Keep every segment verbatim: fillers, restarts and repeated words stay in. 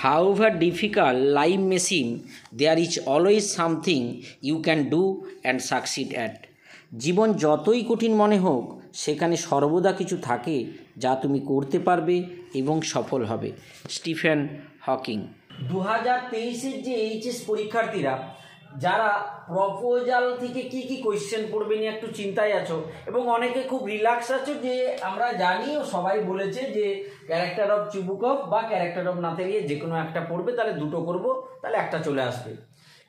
However difficult life may seem, there is always something you can do and succeed at. জীবন যতই কঠিন মনে হোক সেখানে সর্বদা কিছু থাকে যা তুমি করতে পারবে এবং সফল হবে। Stephen Hawking. দু হাজার তেইশের যে এইচএস পরীক্ষার্থীরা যারা প্রপোজাল থেকে কি কি কোয়েশ্চেন পড়বে নিয়ে একটু চিন্তায় আছো এবং অনেকে খুব রিল্যাক্স আছো যে আমরা জানি ও সবাই বলেছে যে ক্যারেক্টার অফ চুবুকভ বা ক্যারেক্টার অফ নাতালিয়া যে কোনো একটা পড়বে, তাহলে দুটো করবো তাহলে একটা চলে আসবে।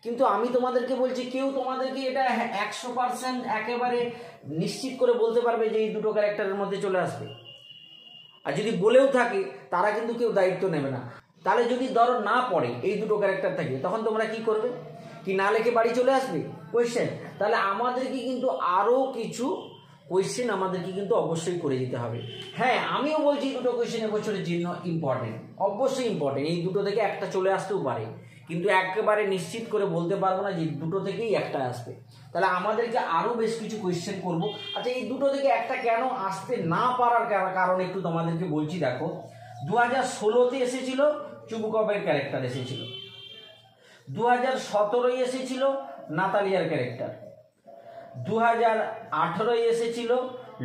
কিন্তু আমি তোমাদেরকে বলছি কেউ তোমাদেরকে এটা একশো পার্সেন্ট একেবারে নিশ্চিত করে বলতে পারবে যে এই দুটো ক্যারেক্টারের মধ্যে চলে আসবে? আর যদি বলেও থাকে তারা কিন্তু কেউ দায়িত্ব নেবে না। তাহলে যদি ধরো না পড়ে এই দুটো ক্যারেক্টার থাকে তখন তোমরা কি করবে? কি না লেখে বাড়ি চলে আসবে কোয়েশ্চেন? তাহলে আমাদেরকে কিন্তু আরও কিছু কোয়েশ্চেন আমাদেরকে কিন্তু অবশ্যই করে দিতে হবে। হ্যাঁ, আমিও বলছি দুটো কোয়েশ্চেন এবছরের জন্য ইম্পর্টেন্ট, অবশ্যই ইম্পর্টেন্ট। এই দুটো থেকে একটা চলে আসতেও পারে, কিন্তু একেবারে নিশ্চিত করে বলতে পারবো না যে দুটো থেকেই একটা আসবে। তাহলে আমাদেরকে আরও বেশ কিছু কোয়েশ্চেন করবো। আচ্ছা, এই দুটো থেকে একটা কেন আসতে না পারার কারণ একটু তোমাদেরকে বলছি। দেখো, দু হাজার ষোলোতে এসেছিলো চুবুকভের ক্যারেক্টার এসেছিলো, দু হাজার সতেরোই এসেছিলো নাতালিয়ার ক্যারেক্টার, দু হাজার আঠেরোই এসেছিলো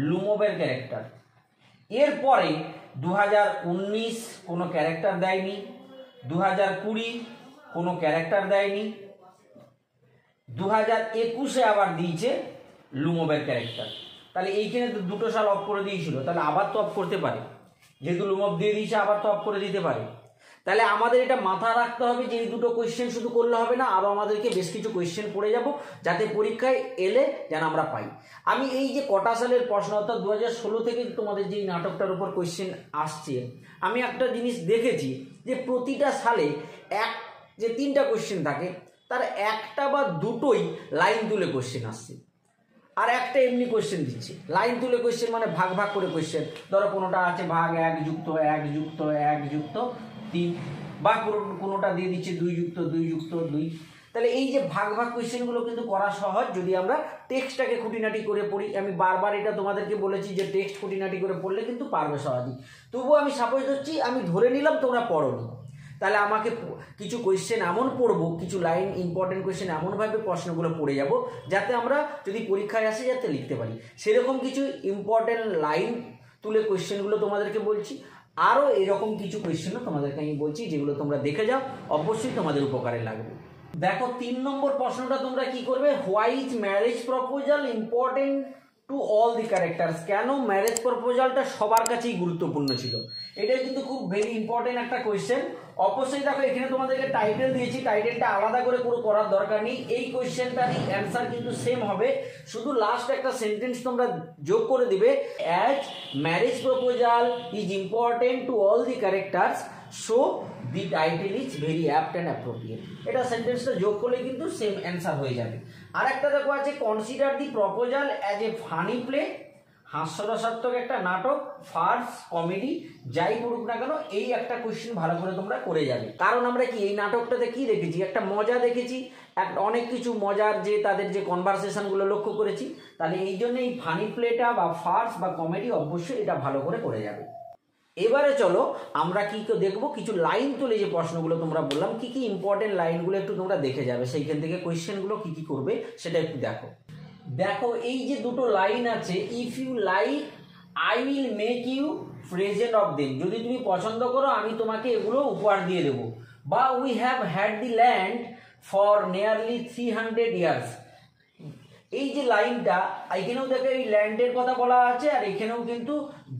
লুমোভের ক্যারেক্টার। এরপরে দু হাজার উনিশ কোনো ক্যারেক্টার দেয়নি, দু হাজার কুড়ি কোনো ক্যারেক্টার দেয়নি, দু হাজার একুশে আবার দিয়েছে লুমোভের ক্যারেক্টার। তাহলে এইখানে তো দুটো সাল অফ করে দিয়েছিল, তাহলে আবার তো অফ করতে পারে, যেহেতু লুমোভ দিয়ে দিয়েছে আবার তো অফ করে দিতে পারে। তাহলে আমাদের এটা মাথায় রাখতে হবে যে এই দুটো কোয়েশ্চেন শুধু করলে হবে না, আরও আমাদেরকে বেশ কিছু কোয়েশ্চেন পড়ে যাব যাতে পরীক্ষায় এলে যেন আমরা পাই। আমি এই যে কটা সালের প্রশ্ন অর্থাৎ দু হাজার ষোলো থেকে তোমাদের যে নাটকটার উপর কোয়েশ্চেন আসছে, আমি একটা জিনিস দেখেছি যে প্রতিটা সালে এক যে তিনটা কোয়েশ্চেন থাকে তার একটা বা দুটোই লাইন তুলে কোয়েশ্চেন আসছে, আর একটা এমনি কোয়েশ্চেন দিচ্ছে। লাইন তুলে কোয়েশ্চেন মানে ভাগ ভাগ করে কোয়েশ্চেন, ধরো কোনোটা আছে ভাগ এক যুক্ত এক যুক্ত এক যুক্ত তিন, বা কোনোটা দিয়ে দিচ্ছে দুই যুক্ত দুই যুক্ত দুই। তাহলে এই যে ভাগ ভাগ কোয়েশ্চেনগুলো কিন্তু করা সহজ যদি আমরা টেক্সটটাকে খুঁটিনাটি করে পড়ি। আমি বারবার এটা তোমাদেরকে বলেছি যে টেক্সট খুঁটিনাটি করে পড়লে কিন্তু পারবে সহজেই। তবুও আমি সাপোজ করছি, আমি ধরে নিলাম তোমরা পড়োনি, তাহলে আমাকে কিছু কোয়েশ্চেন এমন পড়বো, কিছু লাইন ইম্পর্টেন্ট কোয়েশ্চেন এমনভাবে প্রশ্নগুলো পড়ে যাব যাতে আমরা যদি পরীক্ষায় আসে যাতে লিখতে পারি। সেরকম কিছু ইম্পর্টেন্ট লাইন তুলে কোয়েশ্চেনগুলো তোমাদেরকে বলছি, আরও এরকম কিছু কোয়েশ্চেনও তোমাদেরকে আমি বলছি যেগুলো তোমরা দেখে যাও, অবশ্যই তোমাদের উপকারে লাগবে। দেখো, তিন নম্বর প্রশ্নটা তোমরা কি করবে? Why is marriage proposal important to all the characters? কেন ম্যারেজ প্রপোজালটা সবার কাছেই গুরুত্বপূর্ণ ছিল? এটা কিন্তু খুব ভেরি ইম্পর্টেন্ট একটা কোয়েশ্চেন। অবশ্যই দেখো, এখানে তোমাদেরকে টাইটেল দিয়েছি, টাইটেলটা আলাদা করে কোনো করার দরকার নেই। এই কোয়েশ্চেনটারই অ্যান্সার কিন্তু সেম হবে, শুধু লাস্ট একটা সেন্টেন্স তোমরা যোগ করে দিবে, as marriage proposal is important to all the characters so the title is very apt and appropriate. এটা সেন্টেন্সটা যোগ করলে কিন্তু সেম অ্যান্সার হয়ে যাবে। আর একটা দেখো আছে, consider the proposal as a funny play. হাস্যরসাত্মক একটা নাটক, ফার্স, কমেডি যাই করুক না কেন, এই একটা কোয়েশ্চেন ভালো করে তোমরা করে যাবে। কারণ আমরা কি এই নাটকটাতে কি দেখেছি? একটা মজা দেখেছি, এক অনেক কিছু মজার যে তাদের যে কনভারসেশনগুলো লক্ষ্য করেছি। তাহলে এই জন্য এই ফানি প্লেটা বা ফার্স বা কমেডি অবশ্যই এটা ভালো করে করে যাবে। এবারে চলো আমরা কি দেখবো কিছু লাইন তুলে যে প্রশ্নগুলো তোমরা বললাম, কি কি ইম্পর্টেন্ট লাইনগুলো একটু তোমরা দেখে যাবে, সেইখান থেকে কোয়েশ্চেনগুলো কি কি করবে সেটা একটু দেখো। দেখো এই যে দুটো লাইন আছে, if you like I will make you present of them. যদি তুমি পছন্দ করো আমি তোমাকে এগুলো উপহার দিয়ে দেবো, বা we have had the land for nearly three hundred years. এই যে লাইনটা, এখানেও দেখো এই ল্যান্ডের কথা বলা আছে, আর এখানেও কিন্তু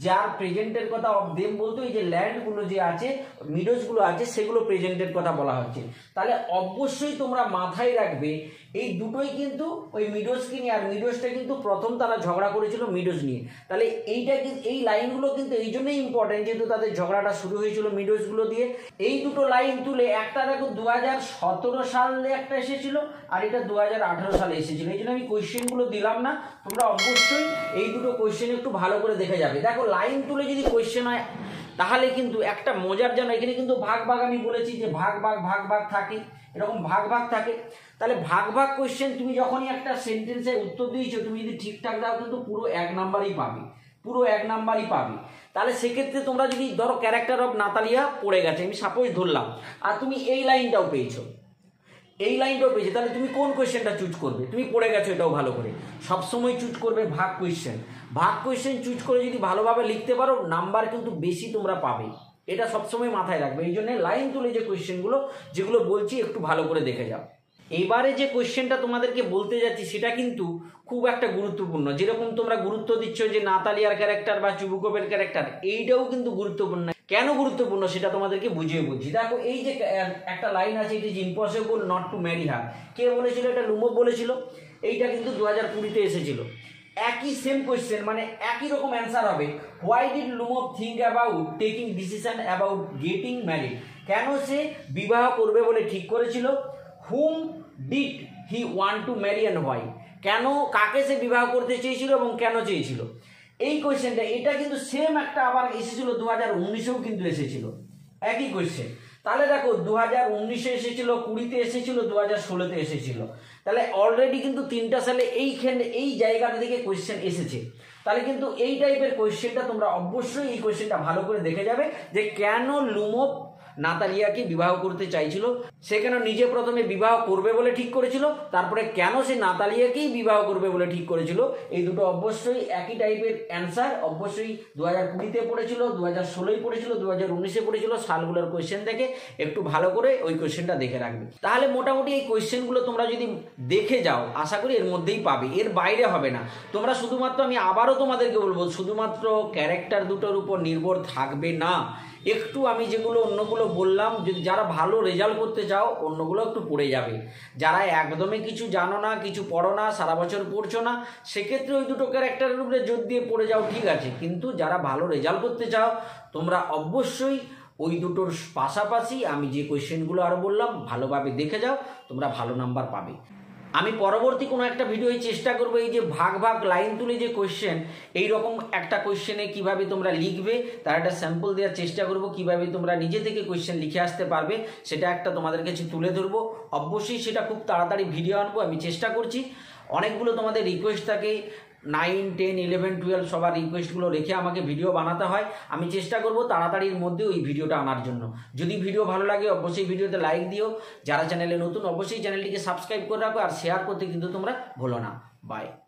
যার প্রেজেন্টের কথা অফ দেম বলতো এই যে ল্যান্ডগুলো যে আছে, মিডোজগুলো আছে, সেগুলো প্রেজেন্টের কথা বলা হচ্ছে। তাহলে অবশ্যই তোমরা মাথায় রাখবে এই দুটোই কিন্তু ওই মিডোজকে নিয়ে, আর মিডোজটা কিন্তু প্রথম তারা ঝগড়া করেছিল মিডোজ নিয়ে। তাহলে এইটা কিন্তু এই লাইনগুলো কিন্তু এই জন্যই ইম্পর্টেন্ট যেহেতু তাদের ঝগড়াটা শুরু হয়েছিল মিডোজগুলো দিয়ে। এই দুটো লাইন তুলে একটা দেখো দু হাজার সতেরো সালে একটা এসেছিলো, আর এটা দু হাজার আঠেরো সালে এসেছিলো। এই জন্য আমি কোয়েশ্চেনগুলো দিলাম না, তোমরা অবশ্যই এই দুটো কোয়েশ্চেন একটু ভালো করে দেখে যাবে। দেখো লাইন তুলে যদি কোয়েশ্চেন হয় তাহলে কিন্তু একটা মজার জন্য এখানে কিন্তু ভাগ ভাগ আমি বলেছি যে ভাগ ভাগ ভাগ ভাগ থাকে, এরকম ভাগ ভাগ থাকে। তাহলে ভাগ ভাগ কোয়েশ্চেন তুমি যখনই একটা সেন্টেন্সে উত্তর দিয়েছো, তুমি যদি ঠিকঠাক দাও কিন্তু পুরো এক নাম্বারই পাবে। পুরো এক নাম্বারই পাবে। তাহলে সেক্ষেত্রে তোমরা যদি ধরো ক্যারেক্টার অফ নাতালিয়া পড়ে গেছে, আমি সাপোজ ধরলাম, আর তুমি এই লাইনটাও পেয়েছো, এই লাইনটাও পেয়েছো, তাহলে তুমি কোন কোয়েশ্চেনটা চুজ করবে? তুমি পড়ে গেছো এটাও ভালো করে, সবসময় চুজ করবে ভাগ কোয়েশ্চেন। ভাগ কোয়েশ্চেন চুজ করে যদি ভালোভাবে লিখতে পারো নাম্বার কিন্তু বেশি তোমরা পাবে, এটা সবসময় মাথায় রাখবে। এই জন্য লাইন তুলে যে কোয়েশ্চেনগুলো যেগুলো বলছি একটু ভালো করে দেখে যাও। এবারে যে কোয়েশ্চেনটা তোমাদেরকে বলতে যাচ্ছি সেটা কিন্তু খুব একটা গুরুত্বপূর্ণ, যেরকম তোমরা গুরুত্ব দিচ্ছ যে নাতালিয়ার ক্যারেক্টার বা চুবুকভের ক্যারেক্টার, এইটাও কিন্তু গুরুত্বপূর্ণ। কেন গুরুত্বপূর্ণ সেটা তোমাদেরকে বুঝিয়ে বলছি। দেখো এই যে একটা লাইন আছে, it is impossible not to marry her, কে বলেছিল? এটা লোমভ বলেছিল। এইটা কিন্তু দু হাজার কুড়িতে এসেছিল। একই সেম কোয়েশ্চেন, মানে একই রকম অ্যান্সার হবে, why did Lomov think about taking decision about getting married, কেন সে বিবাহ করবে বলে ঠিক করেছিল, whom did he want to marry and why, কেন কাকে সে বিবাহ করতে চেয়েছিল এবং কেন চেয়েছিল। এই কোয়েশ্চেনটা, এটা কিন্তু সেম একটা আবার এসেছিল দু হাজার উনিশেও কিন্তু এসেছিল একই কোয়েশ্চেন। তাহলে দেখো দু হাজার উনিশে এসেছিল, কুড়িতে এসেছিল, দু হাজার ষোলোতে এসেছিল। তাহলে অলরেডি কিন্তু তিনটা সালে এইখান এই জায়গাটা থেকে কোয়েশ্চেন এসেছে। তাহলে কিন্তু এই টাইপের কোয়েশ্চেনটা তোমরা অবশ্যই এই কোয়েশ্চেনটা ভালো করে দেখে যাবে যে কেন লোমভ নাতালিয়াকে বিবাহ করতে চাইছিল। সে কেন নিজে প্রথমে বিবাহ করবে বলে ঠিক করেছিল, তারপরে কেন সে নাতালিয়াকেই বিবাহ করবে বলে ঠিক করেছিল। এই দুটো অবশ্যই একই টাইপের অ্যান্সার, অবশ্যই দু হাজার কুড়িতে পড়েছিল, দু হাজার ষোলোই পড়েছিল, দু হাজার উনিশে পড়েছিল। সালগুলোর কোয়েশ্চেন থেকে একটু ভালো করে ওই কোয়েশ্চেনটা দেখে রাখবে। তাহলে মোটামুটি এই কোয়েশ্চেনগুলো তোমরা যদি দেখে যাও আশা করি এর মধ্যেই পাবে, এর বাইরে হবে না। তোমরা শুধুমাত্র, আমি আবারও তোমাদেরকে বলবো, শুধুমাত্র ক্যারেক্টার দুটোর উপর নির্ভর থাকবে না। একটু আমি যেগুলো অন্যগুলো বললাম, যদি যারা ভালো রেজাল্ট করতে চাও অন্যগুলো একটু পড়ে যাবে, যারা একদমই কিছু জানো না, কিছু পড়ো না, সারা বছর পড়ছো না, সেক্ষেত্রে ওই দুটো ক্যারেক্টারের উপরে জোর দিয়ে পড়ে যাও, ঠিক আছে। কিন্তু যারা ভালো রেজাল্ট করতে চাও তোমরা অবশ্যই ওই দুটোর পাশাপাশি আমি যে কোয়েশ্চেনগুলো আরও বললাম ভালোভাবে দেখে যাও, তোমরা ভালো নাম্বার পাবে। আমি পরবর্তী কোনো একটা ভিডিওয় চেষ্টা করবো এই যে ভাগ ভাগ লাইন তুলে যে কোয়েশ্চেন, এইরকম একটা কোয়েশ্চেনে কিভাবে তোমরা লিখবে তার একটা স্যাম্পল দেওয়ার চেষ্টা করব, কিভাবে তোমরা নিজে থেকে কোয়েশ্চেন লিখে আসতে পারবে সেটা একটা তোমাদের কাছে তুলে ধরবো। অবশ্যই সেটা খুব তাড়াতাড়ি ভিডিও আনবো, আমি চেষ্টা করছি। অনেকগুলো তোমাদের রিকোয়েস্ট থাকে, নাইন টেন ইলেভেন টুয়েলভ সবার রিকোয়েস্টগুলো রেখে আমাকে ভিডিও বানাতে হয়। আমি চেষ্টা করব তাড়াতাড়ির মধ্যে ওই ভিডিওটা আনার জন্য। যদি ভিডিও ভালো লাগে অবশ্যই ভিডিওতে লাইক দিও, যারা চ্যানেলে নতুন অবশ্যই চ্যানেলটিকে সাবস্ক্রাইব করে রাখো, আর শেয়ার করতে কিন্তু তোমরা ভুলো না। বাই।